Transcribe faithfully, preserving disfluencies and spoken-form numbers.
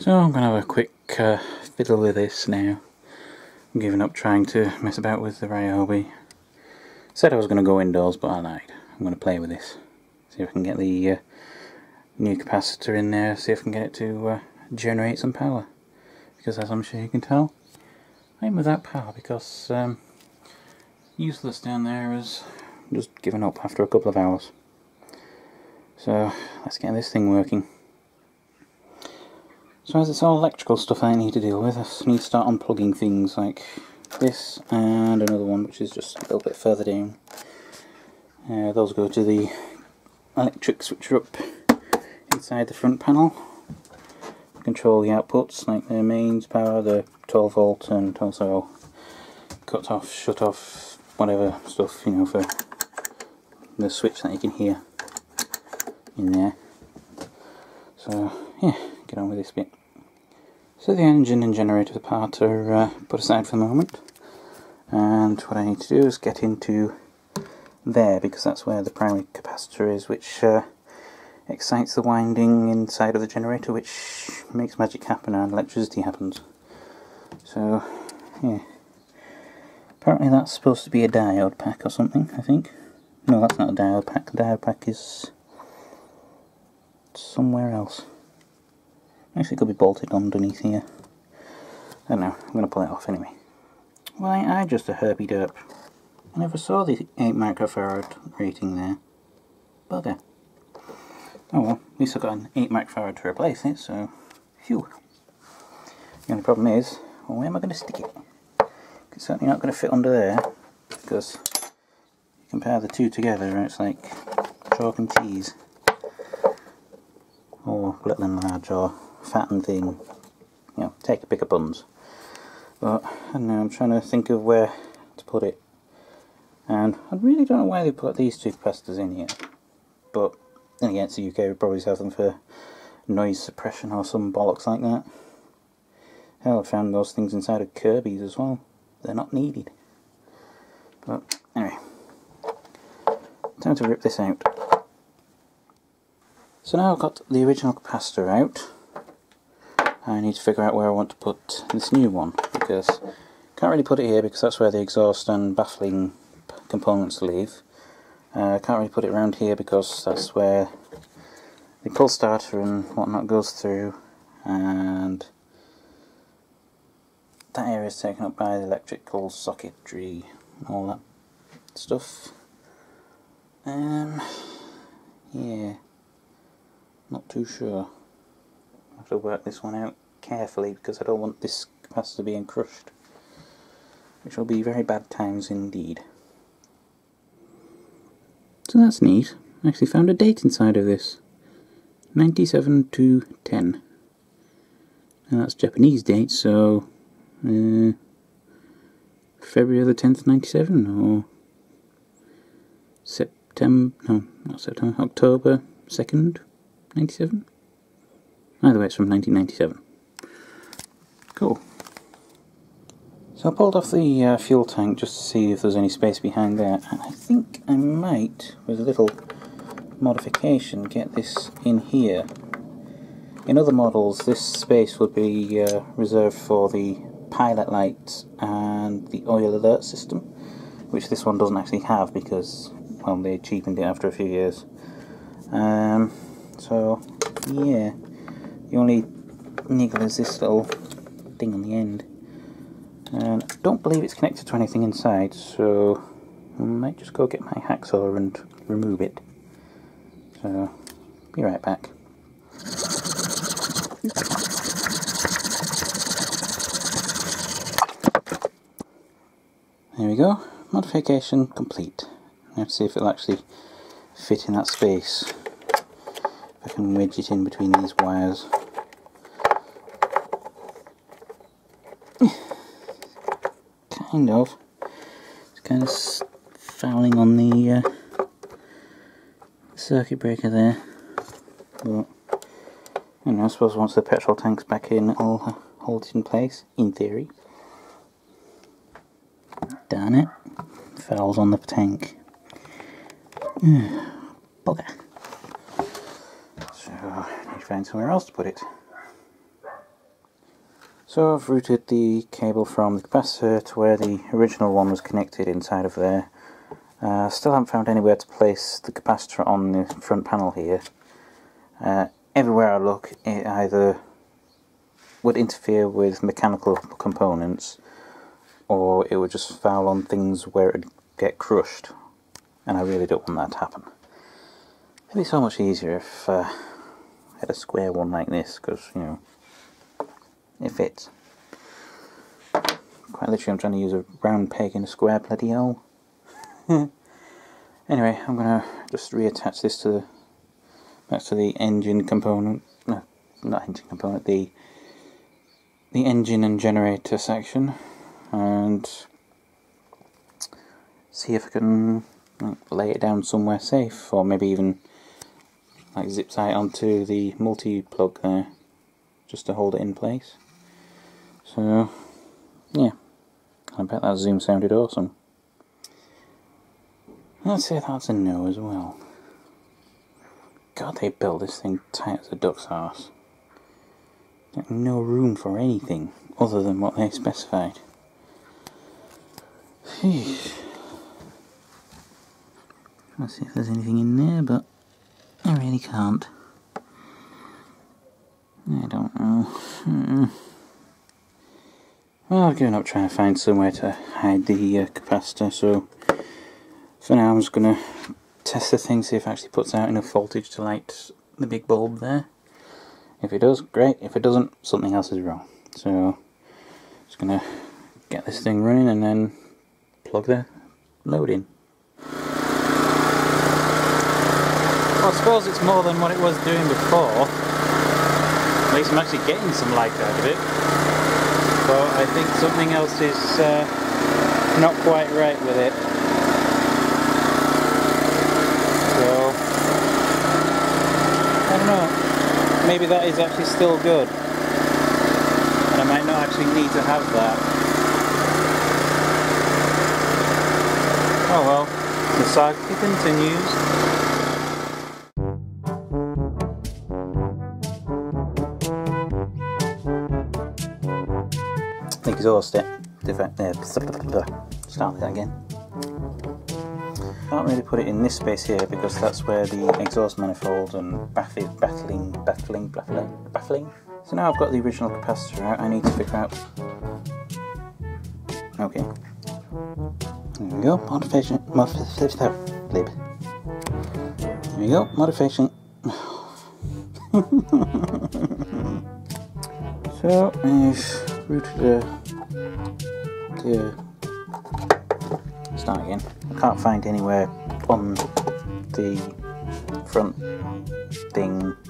So I'm going to have a quick uh, fiddle with this now. I'm giving up trying to mess about with the Ryobi. Said I was going to go indoors, but I lied. I'm going to play with this. See if I can get the uh, new capacitor in there, see if I can get it to uh, generate some power. Because as I'm sure you can tell, I'm without power because um, useless down there is just giving up after a couple of hours. So let's get this thing working. So as it's all electrical stuff I need to deal with, I need to start unplugging things like this and another one which is just a little bit further down. Uh, those go to the electric switcher up inside the front panel. Control the outputs like the mains power, the twelve volt, and also cut off, shut off, whatever stuff, you know, for the switch that you can hear in there. So yeah, get on with this bit. So the engine and generator part are uh, put aside for the moment, and what I need to do is get into there, because that's where the primary capacitor is, which uh, excites the winding inside of the generator, which makes magic happen and electricity happens. So yeah, apparently that's supposed to be a diode pack or something, I think. No, that's not a diode pack, the diode pack is somewhere else. Actually, it could be bolted underneath here. I don't know, I'm going to pull it off anyway. Well, ain't I just a herpy-derp? I never saw the eight microfarad rating there. Bugger. Oh well, at least I've got an eight microfarad to replace it, so phew. The only problem is, well, where am I going to stick it? It's certainly not going to fit under there, because you compare the two together and it's like chalk and cheese. Or little and large, or fat and thin. You know, take a pick of buns. But I don't know, I'm trying to think of where to put it. And I really don't know why they put these two capacitors in here. But then again, it's the U K, we probably have them for noise suppression or some bollocks like that. Hell, I found those things inside of Kirby's as well. They're not needed. But anyway, time to rip this out. So now I've got the original capacitor out, I need to figure out where I want to put this new one, because I can't really put it here because that's where the exhaust and baffling components leave. Uh, I can't really put it around here because that's where the pull starter and whatnot goes through, and that area is taken up by the electrical socketry and all that stuff. Um, yeah. Not too sure. I have to work this one out carefully because I don't want this capacitor being crushed, which will be very bad times indeed. So that's neat. I actually found a date inside of this, ninety-seven to ten. Now that's Japanese date, so uh, February the tenth, ninety-seven, or September? No, not September. October second. ninety-seven? Either way, it's from nineteen ninety-seven. Cool. So I pulled off the uh, fuel tank just to see if there's any space behind there, and I think I might, with a little modification, get this in here. In other models, this space would be uh, reserved for the pilot light and the oil alert system, which this one doesn't actually have because, well, they cheapened it after a few years. Um... So, yeah, the only niggle is this little thing on the end. And I don't believe it's connected to anything inside, so I might just go get my hacksaw and remove it. So, be right back. There we go, modification complete. Now to see if it'll actually fit in that space. I can wedge it in between these wires. Kind of. It's kind of fouling on the uh, circuit breaker there. But, you know, I suppose once the petrol tank's back in, it'll hold it in place, in theory. Darn it. Fouls on the tank. Bugger. Find somewhere else to put it. So I've routed the cable from the capacitor to where the original one was connected inside of there. I uh, still haven't found anywhere to place the capacitor on the front panel here. Uh, everywhere I look, it either would interfere with mechanical components, or it would just foul on things where it would get crushed, and I really don't want that to happen. It'd be so much easier if uh, I had a square one like this, because, you know, it fits. Quite literally I'm trying to use a round peg in a square bloody hole. Anyway, I'm going to just reattach this to the, back to the engine component, no, not engine component, the, the engine and generator section, and see if I can like, lay it down somewhere safe, or maybe even like zip tie it onto the multi-plug there, just to hold it in place. So, yeah, I bet that zoom sounded awesome. I'd say that's a no as well. God, they built this thing tight as a duck's arse. There's no room for anything other than what they specified. Sheesh. Let's see if there's anything in there, but I really can't. I don't know. Mm-mm. Well, I've given up trying to find somewhere to hide the uh, capacitor, so for now I'm just going to test the thing, see if it actually puts out enough voltage to light the big bulb there. If it does, great. If it doesn't, something else is wrong. So I'm just going to get this thing running and then plug the load in. Well, I suppose it's more than what it was doing before. At least I'm actually getting some light out of it. But I think something else is uh, not quite right with it. Maybe that is actually still good, and I might not actually need to have that. Oh well, the saga continues. I think exhaust it. Start that again. Can't really put it in this space here because that's where the exhaust manifold and baffling, baffling, baffling, baffling, baffling. So now I've got the original capacitor out, I need to figure out... Okay. There we go, modification, there we go, modification. So, I've rooted the... the Start again. I can't find anywhere on the front thing